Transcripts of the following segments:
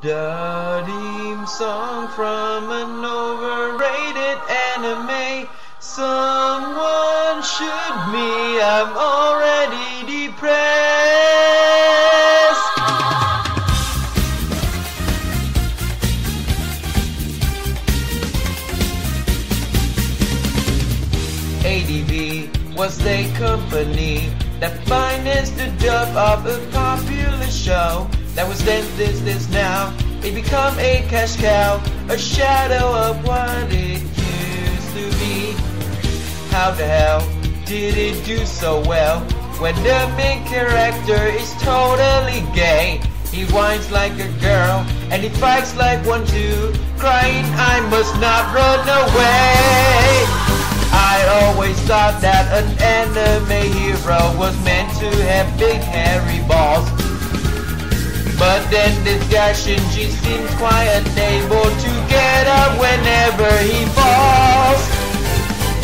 The theme song from an overrated anime. Someone shoot me, I'm already depressed. ADV was their company that financed the dub of a popular show. That was then, this, now. It become a cash cow, a shadow of what it used to be. How the hell did it do so well when the main character is totally gay? He whines like a girl and he fights like one too, crying, I must not run away. I always thought that an anime hero was meant to have big hairy balls. But then this guy Shinji seems quite unable to get up whenever he falls.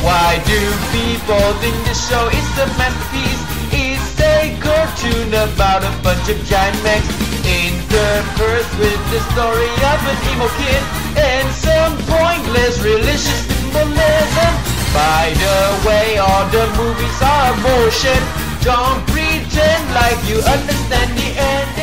Why do people think the show is a masterpiece? It's a cartoon about a bunch of giant mechs in third person with the story of an emo kid and some pointless religious symbolism. By the way, all the movies are bullshit. Don't pretend like you understand the end.